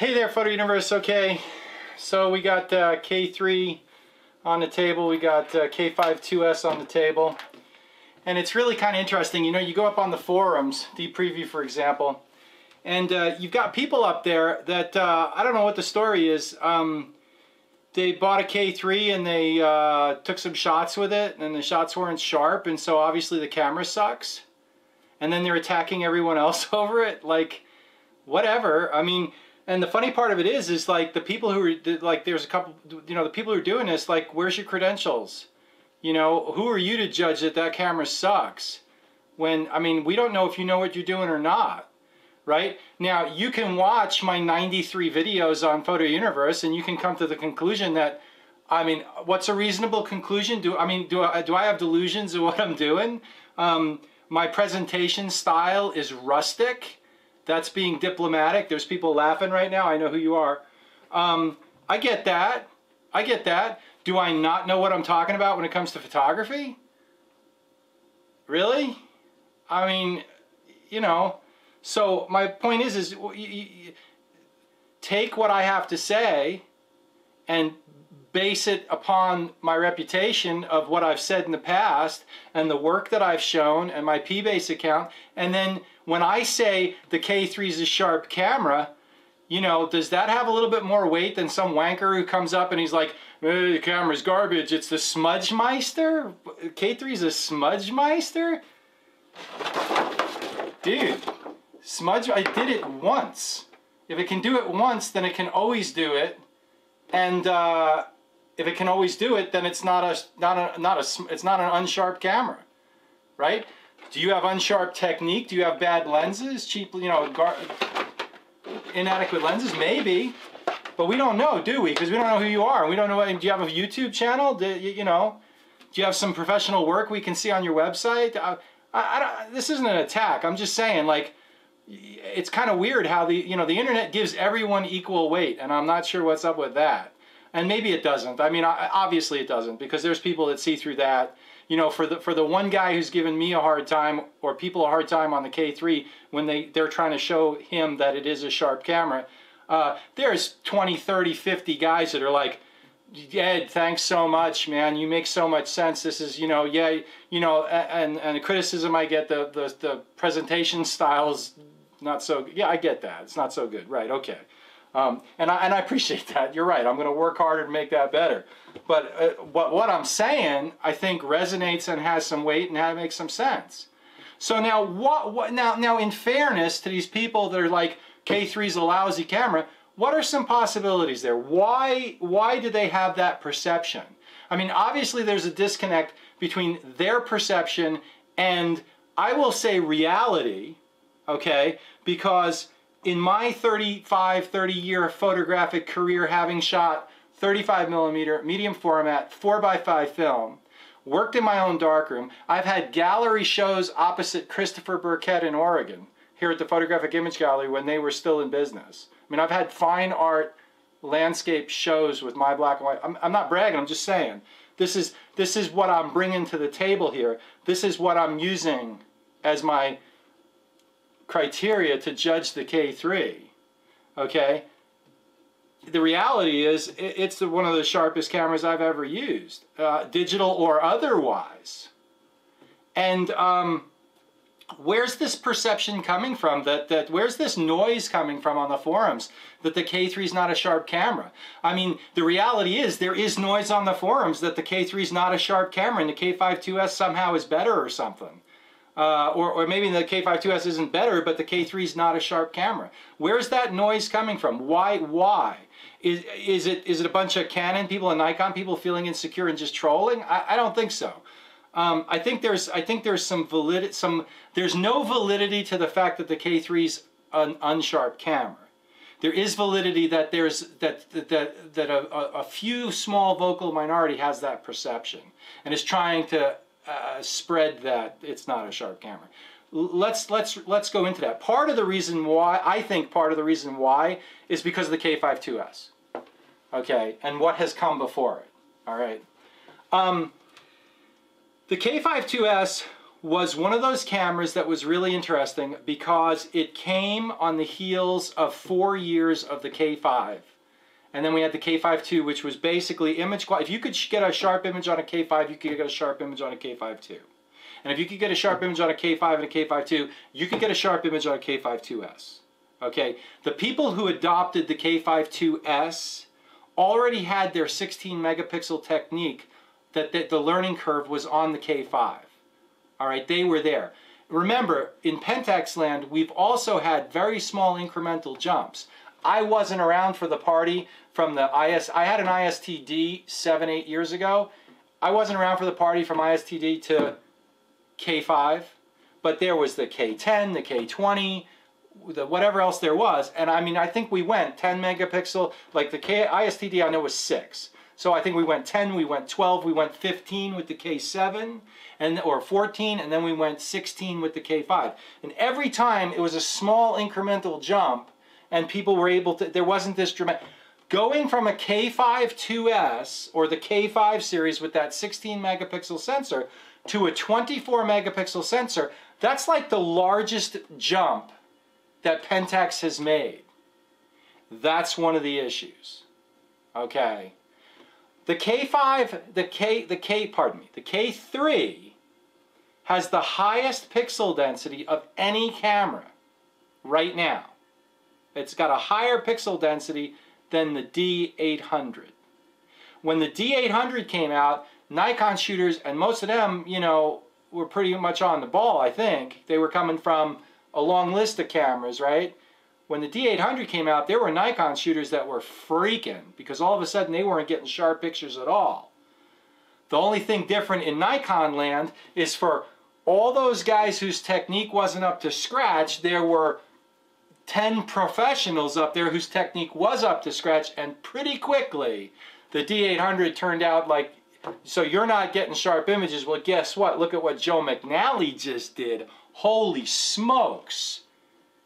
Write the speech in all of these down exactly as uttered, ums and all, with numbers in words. Hey there, Photo Universe. Okay, so we got uh, K three on the table, we got uh, K five two S on the table, and it's really kind of interesting. You know, you go up on the forums, D Preview for example, and uh, you've got people up there that uh, I don't know what the story is. Um, they bought a K three and they uh, took some shots with it, and the shots weren't sharp, and so obviously the camera sucks, and then they're attacking everyone else over it. Like, whatever. I mean, and the funny part of it is, is like the people who are, like, there's a couple, you know, the people who are doing this, like, where's your credentials? You know, who are you to judge that that camera sucks? When, I mean, we don't know if you know what you're doing or not, right? Now, you can watch my ninety-three videos on Photo Universe, and you can come to the conclusion that, I mean, what's a reasonable conclusion? Do, I mean, do I, do I have delusions of what I'm doing? Um, my presentation style is rustic. That's being diplomatic. There's people laughing right now. I know who you are. Um, I get that. I get that. Do I not know what I'm talking about when it comes to photography? Really? I mean, you know. So my point is, is you, you, take what I have to say and base it upon my reputation of what I've said in the past and the work that I've shown and my PBase account, and then when I say the K three is a sharp camera, you know, does that have a little bit more weight than some wanker who comes up and he's like, eh, the camera's garbage, it's the smudgemeister? K three is a smudgemeister? Dude, smudge, I did it once. If it can do it once, then it can always do it. And uh, if it can always do it, then it's not a not a not a it's not an unsharp camera, right? Do you have unsharp technique? Do you have bad lenses? Cheap, you know, gar inadequate lenses? Maybe, but we don't know, do we? Because we don't know who you are. We don't know. What, do you have a YouTube channel? Do you, you know? Do you have some professional work we can see on your website? I, I, I, this isn't an attack. I'm just saying, like, it's kind of weird how the, you know, the internet gives everyone equal weight, and I'm not sure what's up with that. And maybe it doesn't. I mean, obviously it doesn't, because there's people that see through that. You know, for the, for the one guy who's given me a hard time, or people a hard time on the K three, when they, they're trying to show him that it is a sharp camera, uh, there's twenty, thirty, fifty guys that are like, Ed, thanks so much, man. You make so much sense. This is, you know, yeah, you know, and, and the criticism I get, the, the, the presentation style's not so, yeah, I get that. It's not so good. Right. Okay. Um, and, I, and I appreciate that. You're right. I'm going to work harder to make that better. But uh, what, what I'm saying, I think, resonates and has some weight and how it makes some sense. So now, what, what, now, now, in fairness to these people that are like, K three's a lousy camera, what are some possibilities there? Why, why do they have that perception? I mean, obviously there's a disconnect between their perception and, I will say, reality. Okay, because in my thirty-five, thirty year photographic career, having shot thirty-five millimeter medium format four by five film, worked in my own darkroom, I've had gallery shows opposite Christopher Burkett in Oregon, here at the Photographic Image Gallery when they were still in business. I mean, I've had fine art landscape shows with my black and white. I'm, I'm not bragging, I'm just saying. This is, this is what I'm bringing to the table here. This is what I'm using as my criteria to judge the K three, okay? The reality is, it's the, one of the sharpest cameras I've ever used, uh, digital or otherwise. And um, where's this perception coming from? That, that, where's this noise coming from on the forums that the K three is not a sharp camera? I mean, the reality is there is noise on the forums that the K three is not a sharp camera and the K five two S somehow is better or something. Uh, or, or maybe the K five two S isn't better, but the K three is not a sharp camera. Where's that noise coming from? Why? Why? Is, is, it, is it a bunch of Canon people and Nikon people feeling insecure and just trolling? I, I don't think so. Um, I think there's, I think there's some validity, some, there's no validity to the fact that the K three is an unsharp camera. There is validity that there's, that, that, that, that a, a few small vocal minority has that perception and is trying to Uh, spread that it's not a sharp camera. Let's let's let's go into that. Part of the reason why, I think part of the reason why, is because of the K five two S, okay, and what has come before it. All right, um, the K five two S was one of those cameras that was really interesting because it came on the heels of four years of the K five. And then we had the K five two, which was basically image quality. If you could get a sharp image on a K five, you could get a sharp image on a K five two. And if you could get a sharp image on a K five and a K five two, you could get a sharp image on a K five two S. Okay? The people who adopted the K five two S already had their sixteen megapixel technique that the, the learning curve was on the K five. All right? They were there. Remember, in Pentax land, we've also had very small incremental jumps. I wasn't around for the party from the I S. I had an I S T D seven, eight years ago. I wasn't around for the party from I S T D to K five, but there was the K ten, the K twenty, the whatever else there was. And I mean, I think we went ten megapixel, like the K, I S T D I know was six. So I think we went ten, we went twelve, we went fifteen with the K seven, and or fourteen, and then we went sixteen with the K five. And every time it was a small incremental jump, and people were able to, there wasn't this dramatic. Going from a K five two S or the K five series with that sixteen megapixel sensor to a twenty-four megapixel sensor, that's like the largest jump that Pentax has made. That's one of the issues, okay? The K five, the K, the K, pardon me, the K three has the highest pixel density of any camera right now. It's got a higher pixel density than the D eight hundred. When the D eight hundred came out, Nikon shooters, and most of them, you know, were pretty much on the ball, I think. They were coming from a long list of cameras, right? When the D eight hundred came out, there were Nikon shooters that were freaking, because all of a sudden they weren't getting sharp pictures at all. The only thing different in Nikon land is for all those guys whose technique wasn't up to scratch, there were ten professionals up there whose technique was up to scratch, and pretty quickly the D eight hundred turned out like, so you're not getting sharp images. Well, guess what? Look at what Joe McNally just did. Holy smokes,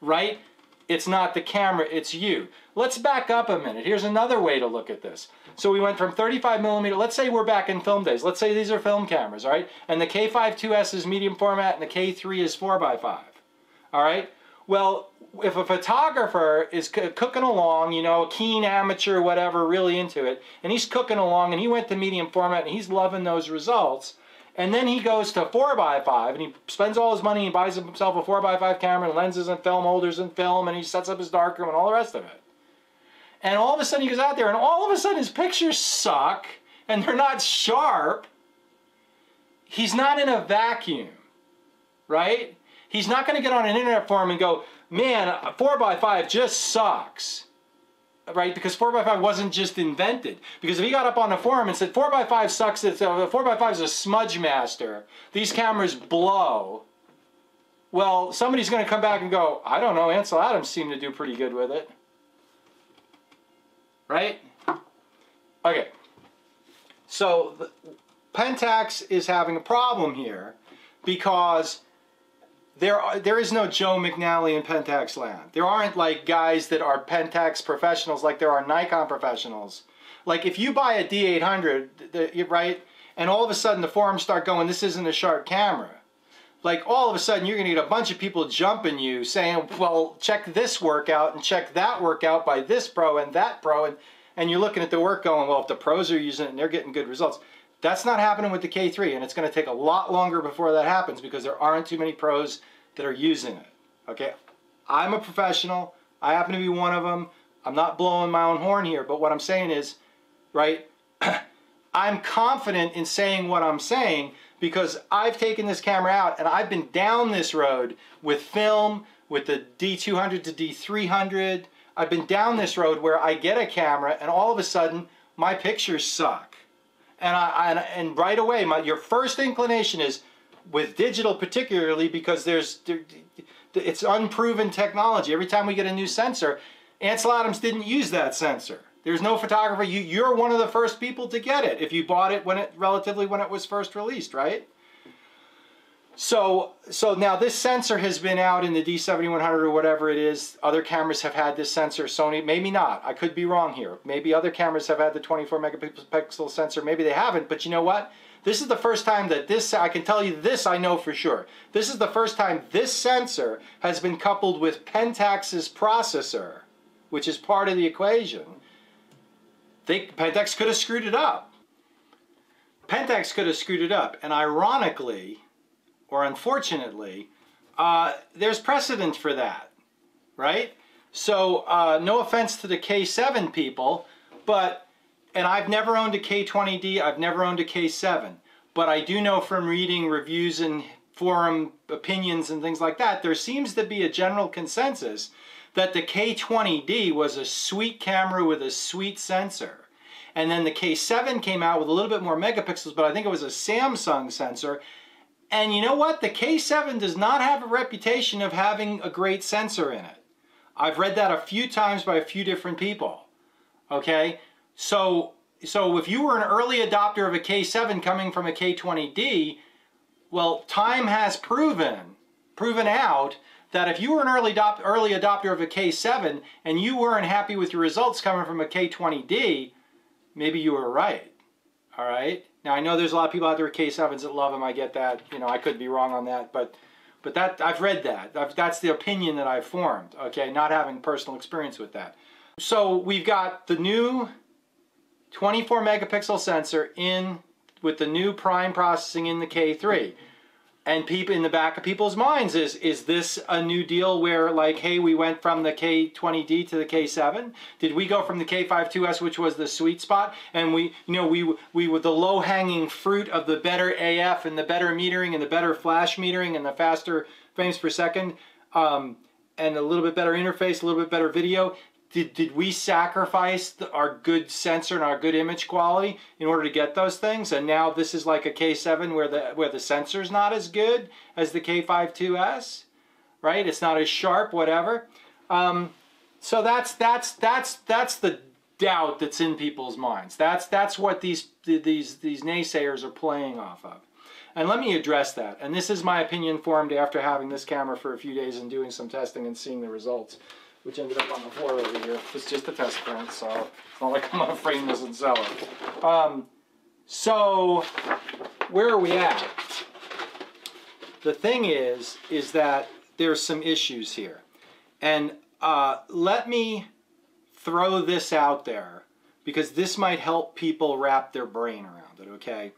right? It's not the camera, it's you. Let's back up a minute. Here's another way to look at this. So we went from thirty-five millimeter, let's say we're back in film days. Let's say these are film cameras, all right? And the K five two S is medium format and the K three is four by five, all right? Well, if a photographer is cooking along, you know, a keen amateur, whatever, really into it, and he's cooking along and he went to medium format and he's loving those results, and then he goes to four by five and he spends all his money and buys himself a four by five camera and lenses and film holders and film, and he sets up his darkroom and all the rest of it. And all of a sudden he goes out there and all of a sudden his pictures suck and they're not sharp. He's not in a vacuum, right? He's not going to get on an internet forum and go, man, four by five just sucks, right? Because four by five wasn't just invented. Because if he got up on a forum and said, four by five sucks, it's, uh, four by five is a smudge master, these cameras blow, well, somebody's going to come back and go, I don't know, Ansel Adams seemed to do pretty good with it, right? Okay, so the, Pentax is having a problem here because There, are, there is no Joe McNally in Pentax land. There aren't like guys that are Pentax professionals like there are Nikon professionals. Like if you buy a D eight hundred, the, right, and all of a sudden the forums start going, this isn't a sharp camera. Like all of a sudden you're going to get a bunch of people jumping you saying, well, check this workout and check that workout by this pro and that pro. And, and you're looking at the work going, well, if the pros are using it and they're getting good results. That's not happening with the K three, and it's going to take a lot longer before that happens because there aren't too many pros that are using it, okay? I'm a professional. I happen to be one of them. I'm not blowing my own horn here, but what I'm saying is, right, I'm confident in saying what I'm saying because I've taken this camera out, and I've been down this road with film, with the D two hundred to D three hundred. I've been down this road where I get a camera, and all of a sudden, my pictures suck. And, I, and, and right away, my, your first inclination is, with digital particularly, because there's there, it's unproven technology. Every time we get a new sensor, Ansel Adams didn't use that sensor. There's no photographer. You, you're one of the first people to get it if you bought it when it relatively when it was first released, right? So, so now this sensor has been out in the D seventy-one hundred or whatever it is. Other cameras have had this sensor. Sony, maybe not. I could be wrong here. Maybe other cameras have had the twenty-four megapixel sensor. Maybe they haven't. But you know what? This is the first time that this, I can tell you this, I know for sure. This is the first time this sensor has been coupled with Pentax's processor, which is part of the equation. They, Pentax could have screwed it up. Pentax could have screwed it up, and ironically, or unfortunately, uh, there's precedent for that, right? So, uh, no offense to the K seven people, but, and I've never owned a K twenty D, I've never owned a K seven, but I do know from reading reviews and forum opinions and things like that, there seems to be a general consensus that the K twenty D was a sweet camera with a sweet sensor. And then the K seven came out with a little bit more megapixels, but I think it was a Samsung sensor. And you know what? The K seven does not have a reputation of having a great sensor in it. I've read that a few times by a few different people, okay? So, so if you were an early adopter of a K seven coming from a K twenty D, well, time has proven, proven out that if you were an early, adopt, early adopter of a K seven and you weren't happy with your results coming from a K twenty D, maybe you were right, all right? Now, I know there's a lot of people out there with K sevens that love them. I get that. You know, I could be wrong on that, but but that I've read that. I've, that's the opinion that I've formed, okay, not having personal experience with that. So we've got the new twenty-four megapixel sensor in with the new prime processing in the K three. And people in the back of people's minds is, is this a new deal where, like, hey, we went from the K twenty D to the K seven? Did we go from the K five two S, which was the sweet spot, and we, you know, we, we were the low-hanging fruit of the better A F and the better metering and the better flash metering and the faster frames per second um, and a little bit better interface, a little bit better video? Did, did we sacrifice the, our good sensor and our good image quality in order to get those things? And now this is like a K seven where the, where the sensor's not as good as the K five two S, right? It's not as sharp, whatever. Um, so that's, that's, that's, that's the doubt that's in people's minds. That's, that's what these, these, these naysayers are playing off of. And let me address that. And this is my opinion formed after having this camera for a few days and doing some testing and seeing the results, which ended up on the floor over here. It's just a test print, so it's not like I'm gonna frame this and sell it. Um, so, where are we at? The thing is, is that there's some issues here. And uh, let me throw this out there, because this might help people wrap their brain around it, okay?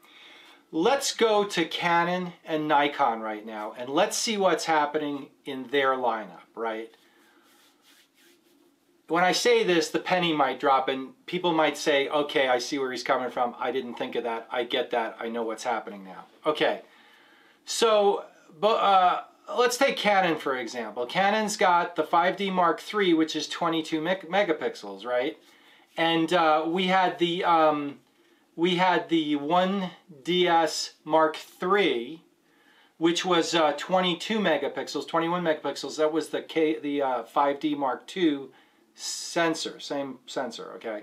Let's go to Canon and Nikon right now, and let's see what's happening in their lineup, right? When I say this, the penny might drop and people might say, okay, I see where he's coming from. I didn't think of that. I get that. I know what's happening now. Okay. So but, uh, let's take Canon, for example. Canon's got the five D Mark three, which is twenty-two megapixels, right? And uh, we had the um, we had the one D S Mark three, which was uh, twenty-two megapixels, twenty-one megapixels. That was the K, the uh, five D Mark two. Sensor, same sensor, okay?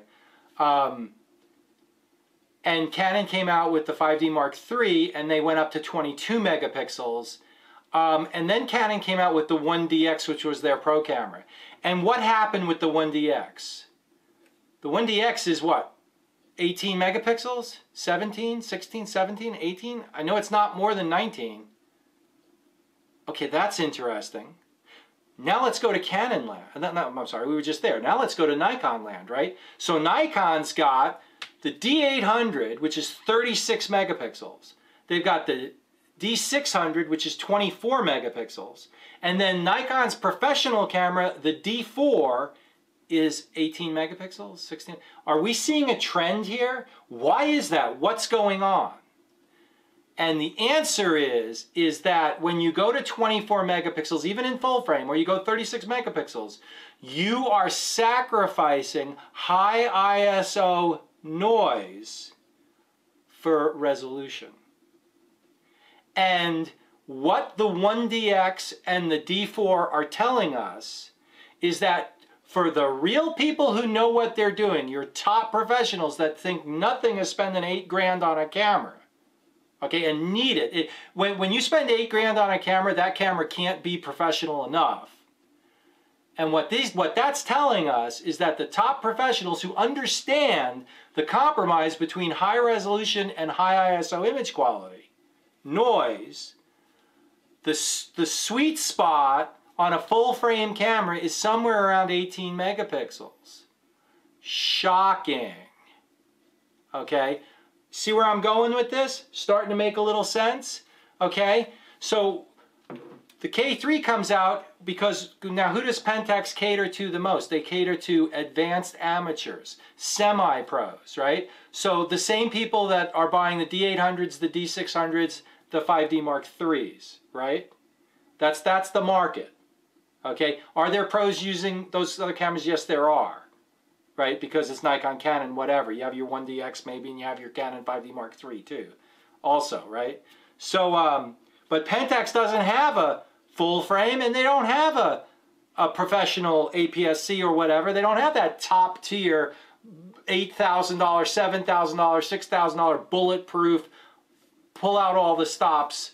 Um, and Canon came out with the five D Mark three and they went up to twenty-two megapixels. Um, and then Canon came out with the one D X, which was their pro camera. And what happened with the one D X? The one D X is what? eighteen megapixels? seventeen, sixteen, seventeen, eighteen? I know it's not more than nineteen. Okay, that's interesting. Now let's go to Canon land. No, no, I'm sorry, we were just there. Now let's go to Nikon land, right? So Nikon's got the D eight hundred, which is thirty-six megapixels. They've got the D six hundred, which is twenty-four megapixels. And then Nikon's professional camera, the D four, is eighteen megapixels, sixteen. Are we seeing a trend here? Why is that? What's going on? And the answer is, is that when you go to twenty-four megapixels, even in full frame, or you go thirty-six megapixels, you are sacrificing high I S O noise for resolution. And what the one D X and the D four are telling us is that for the real people who know what they're doing, your top professionals that think nothing is spending eight grand on a camera, okay, and need it. it when, when you spend eight grand on a camera, that camera can't be professional enough. And what these, what that's telling us is that the top professionals who understand the compromise between high resolution and high I S O image quality, noise, the, the sweet spot on a full frame camera is somewhere around eighteen megapixels. Shocking. Okay, see where I'm going with this? Starting to make a little sense? Okay, so the K three comes out because, now who does Pentax cater to the most? They cater to advanced amateurs, semi-pros, right? So the same people that are buying the D eight hundreds, the D six hundreds, the five D Mark threes, right? That's, that's the market, okay? Are there pros using those other cameras? Yes, there are, right? Because it's Nikon, Canon, whatever. You have your one D X maybe, and you have your Canon five D Mark three too, also, right? So, um, but Pentax doesn't have a full frame, and they don't have a, a professional A P S C or whatever. They don't have that top tier eight thousand dollars, seven thousand dollars, six thousand dollars bulletproof, pull out all the stops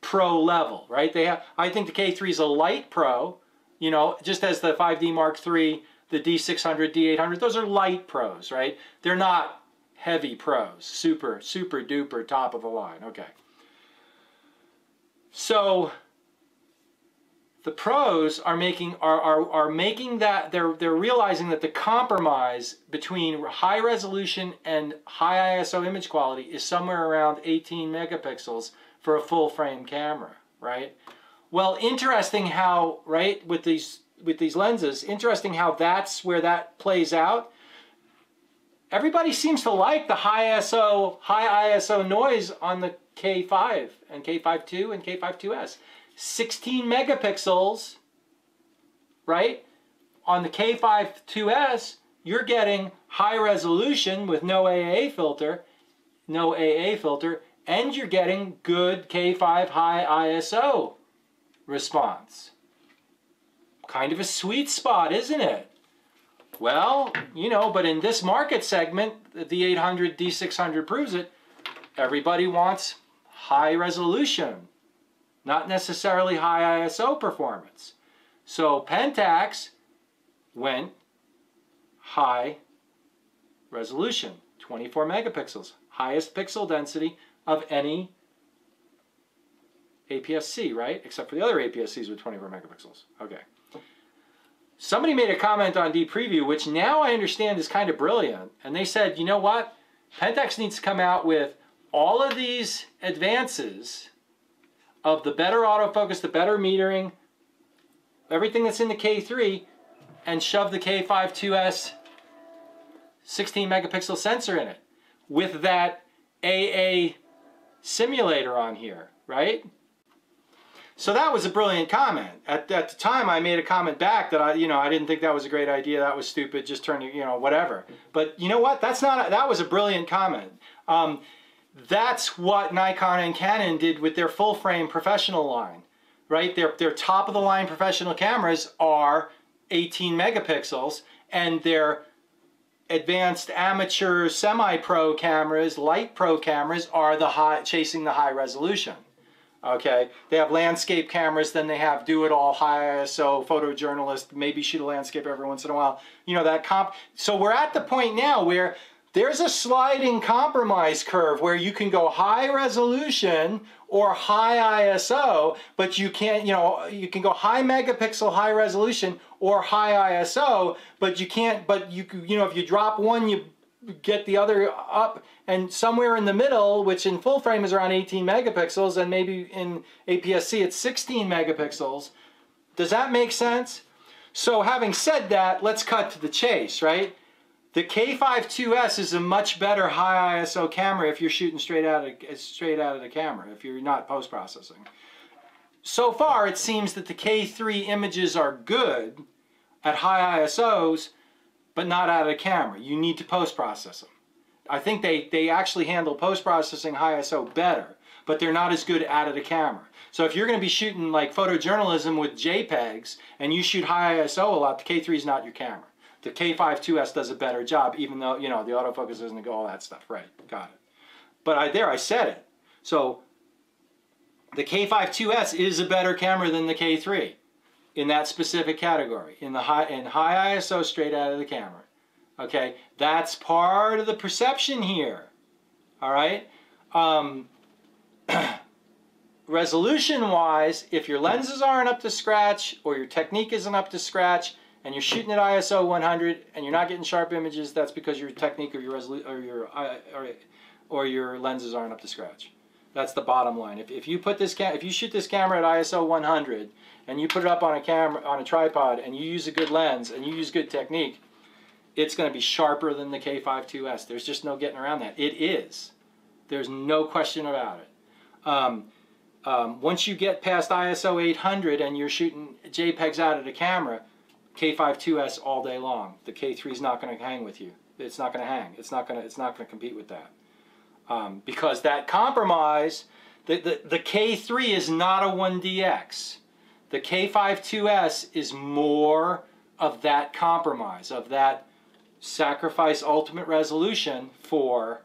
pro level, right? They have, I think the K three is a light pro, you know, just as the five D Mark three, the D six hundred, D eight hundred, those are light pros, right? They're not heavy pros, super, super duper top of the line, okay. So the pros are making are, are, are making that they're they're realizing that the compromise between high resolution and high I S O image quality is somewhere around eighteen megapixels for a full frame camera, right? Well, interesting how, right, with these with these lenses, interesting how that's where that plays out. Everybody seems to like the high I S O, high I S O noise on the K five and K five two and K five two S. sixteen megapixels, right? On the K five two S, you're getting high resolution with no A A filter, no A A filter, and you're getting good K five high I S O response. Kind of a sweet spot, isn't it? Well, you know, but in this market segment, the D eight hundred, D six hundred proves it. Everybody wants high resolution, not necessarily high I S O performance. So Pentax went high resolution, twenty-four megapixels, highest pixel density of any A P S C, right? Except for the other A P S Cs with twenty-four megapixels. Okay. Somebody made a comment on D Preview, which now I understand is kind of brilliant. And they said, you know what? Pentax needs to come out with all of these advances of the better autofocus, the better metering, everything that's in the K three, and shove the K five two S sixteen megapixel sensor in it with that A A simulator on here, right? So that was a brilliant comment. At, at the time, I made a comment back that I, you know, I didn't think that was a great idea. That was stupid. Just turn, you know, whatever. But you know what? That's not. A, that was a brilliant comment. Um, That's what Nikon and Canon did with their full-frame professional line, right? Their, their top-of-the-line professional cameras are eighteen megapixels, and their advanced amateur semi-pro cameras, light pro cameras, are the high, chasing the high resolution, okay? They have landscape cameras, then they have do-it-all high I S O photojournalist, maybe shoot a landscape every once in a while, you know, that comp. So we're at the point now where there's a sliding compromise curve where you can go high resolution or high I S O, but you can't, you know, you can go high megapixel, high resolution, or high I S O, but you can't, but you, you know, if you drop one, you get the other up, and somewhere in the middle, which in full frame is around eighteen megapixels, and maybe in A P S C it's sixteen megapixels. Does that make sense? So having said that, let's cut to the chase, right? The K five two S is a much better high I S O camera if you're shooting straight out of straight out of the camera, if you're not post-processing. So far, it seems that the K three images are good at high I S Os, but not out of the camera. You need to post-process them. I think they, they actually handle post-processing high I S O better, but they're not as good out of the camera. So if you're going to be shooting like photojournalism with JPEGs and you shoot high I S O a lot, the K three is not your camera. The K five two S does a better job, even though, you know, the autofocus doesn't go all that stuff. Right, got it. But I, there, I said it. So the K five two S is a better camera than the K three. in that specific category, in the high, in high I S O straight out of the camera. Okay, that's part of the perception here. All right. Um, resolution-wise, if your lenses aren't up to scratch or your technique isn't up to scratch, and you're shooting at I S O one hundred and you're not getting sharp images, that's because your technique or your resolu or your or, or your lenses aren't up to scratch. That's the bottom line. If if you put this cam if you shoot this camera at I S O one hundred and you put it up on a camera on a tripod and you use a good lens and you use good technique, it's going to be sharper than the K five two S. There's just no getting around that. It is. There's no question about it. Um, um, once you get past I S O eight hundred and you're shooting JPEGs out of the camera, K five two S all day long. The K three is not going to hang with you. It's not going to hang. It's not going to. It's not going to compete with that, um, because that compromise. The, the the K three is not a one D X. The K five two S is more of that compromise, of that sacrifice ultimate resolution for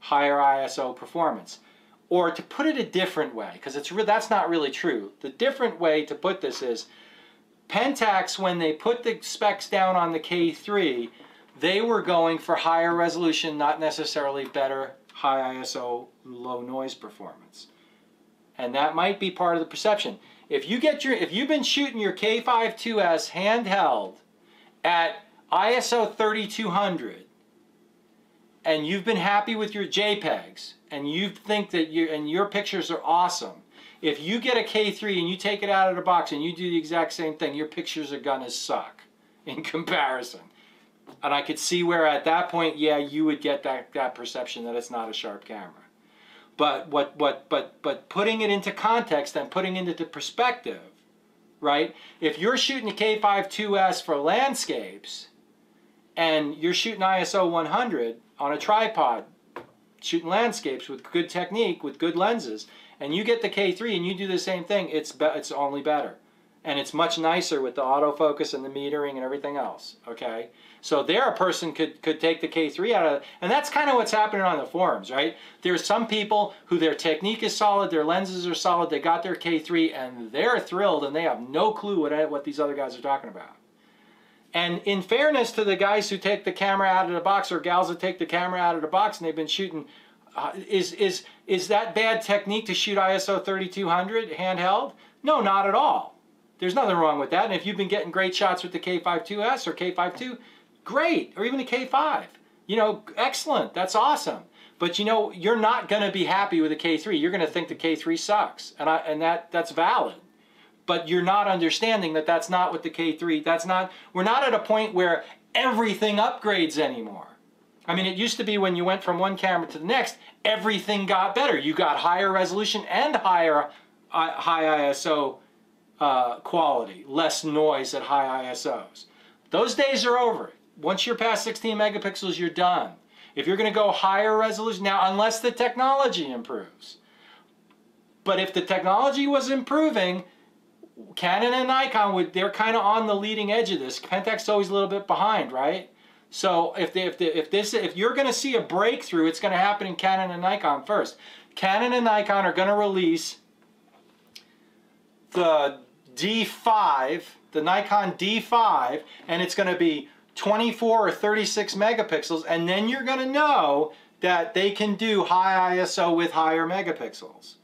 higher I S O performance. Or to put it a different way, because it's that's not really true. The different way to put this is, Pentax, when they put the specs down on the K three, they were going for higher resolution, not necessarily better high I S O, low noise performance. And that might be part of the perception. If you get your, if you've been shooting your K five two S handheld at I S O thirty-two hundred, and you've been happy with your JPEGs, and you think that you and your pictures are awesome. If you get a K three and you take it out of the box and you do the exact same thing, your pictures are gonna suck in comparison. And I could see where at that point, yeah, you would get that, that perception that it's not a sharp camera. But what what but but putting it into context and putting it into perspective, right? If you're shooting a K five two S for landscapes and you're shooting I S O one hundred on a tripod, shooting landscapes with good technique, with good lenses, and you get the K three and you do the same thing, it's be it's only better. And it's much nicer with the autofocus and the metering and everything else, okay? So there a person could, could take the K three out of, and that's kind of what's happening on the forums, right? There's some people who their technique is solid, their lenses are solid, they got their K three and they're thrilled and they have no clue what, what these other guys are talking about. And in fairness to the guys who take the camera out of the box or gals that take the camera out of the box and they've been shooting, Uh, is is is that bad technique to shoot I S O thirty-two hundred handheld? No, not at all. There's nothing wrong with that. And if you've been getting great shots with the K five two S or K five two, great, or even a K five, you know, excellent. That's awesome. But you know, you're not going to be happy with a K three. You're going to think the K three sucks, and I and that that's valid. But you're not understanding that that's not what the K three. That's not. We're not at a point where everything upgrades anymore. I mean, it used to be when you went from one camera to the next, everything got better. You got higher resolution and higher uh, high I S O uh, quality, less noise at high I S Os. Those days are over. Once you're past sixteen megapixels, you're done. If you're going to go higher resolution, now unless the technology improves. But if the technology was improving, Canon and Nikon, would they're kind of on the leading edge of this. Pentax always a little bit behind, right? So if, they, if, they, if, this, if you're going to see a breakthrough, it's going to happen in Canon and Nikon first. Canon and Nikon are going to release the D five, the Nikon D five, and it's going to be twenty-four or thirty-six megapixels, and then you're going to know that they can do high I S O with higher megapixels.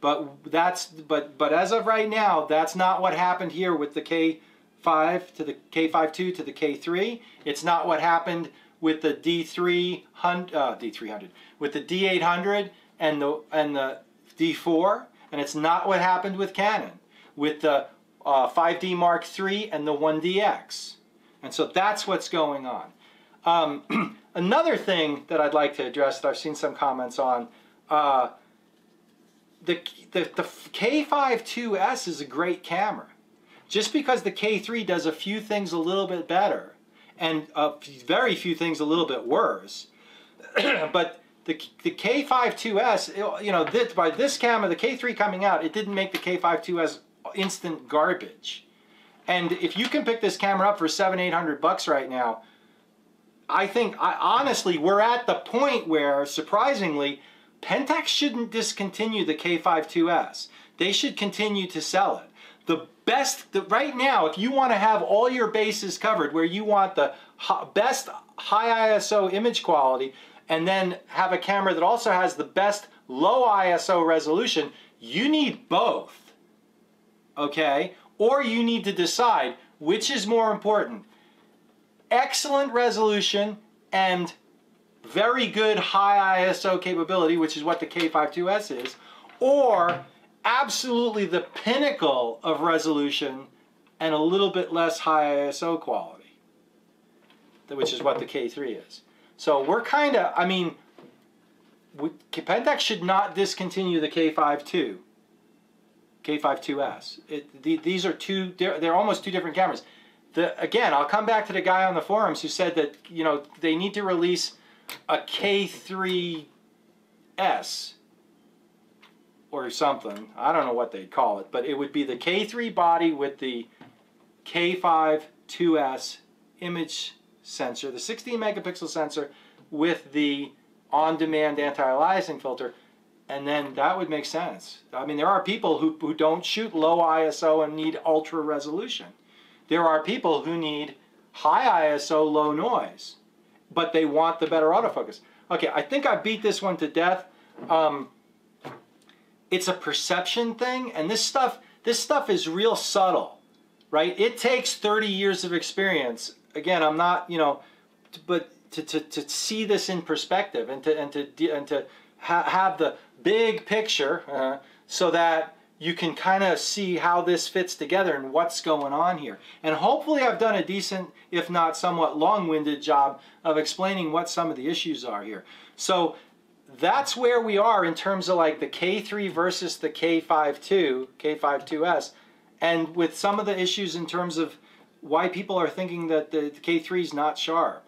But, that's, but, but as of right now, that's not what happened here with the K five to the K five two to the K three. It's not what happened with the D three hundred, uh, D three hundred, with the D eight hundred and the and the D four, and it's not what happened with Canon with the uh, five D Mark three and the one D X. And so that's what's going on. Um, another thing that I'd like to address that I've seen some comments on. Uh, the the, the K five two S is a great camera. Just because the K three does a few things a little bit better and a very few things a little bit worse, but the, the K five two S, you know, this, by this camera, the K three coming out, it didn't make the K five two S instant garbage. And if you can pick this camera up for seven, eight hundred bucks right now, I think, I, honestly, we're at the point where, surprisingly, Pentax shouldn't discontinue the K five two S. They should continue to sell it. The best, the, right now, if you want to have all your bases covered, where you want the best high I S O image quality and then have a camera that also has the best low I S O resolution, you need both, okay? Or you need to decide which is more important, excellent resolution and very good high I S O capability, which is what the K five two S is, or absolutely the pinnacle of resolution and a little bit less high I S O quality, which is what the K three is. So we're kind of, I mean, we, Pentax should not discontinue the K five two, K five two S. It, the, these are two, they're, they're almost two different cameras. The, again, I'll come back to the guy on the forums who said that, you know, they need to release a K three S or something. I don't know what they'd call it, but it would be the K three body with the K five two S image sensor, the sixteen megapixel sensor with the on-demand anti-aliasing filter, and then that would make sense. I mean, there are people who, who don't shoot low I S O and need ultra resolution. There are people who need high I S O, low noise, but they want the better autofocus. Okay, I think I beat this one to death. Um, it's a perception thing, and this stuff, this stuff is real subtle, right? It takes thirty years of experience. Again, I'm not, you know, but to, to, to see this in perspective and to, and to, and to ha have the big picture uh, so that you can kind of see how this fits together and what's going on here. And hopefully I've done a decent, if not somewhat long-winded job of explaining what some of the issues are here. So that's where we are in terms of like the K three versus the K five two, K five two S, and with some of the issues in terms of why people are thinking that the K three is not sharp.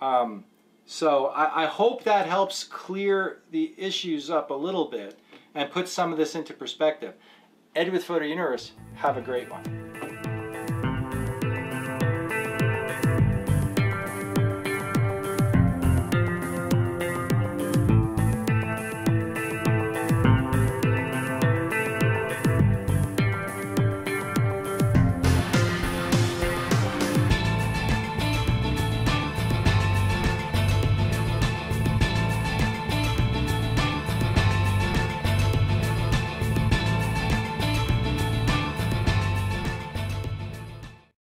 Um, so I, I hope that helps clear the issues up a little bit and put some of this into perspective. Ed with Photo Universe, have a great one.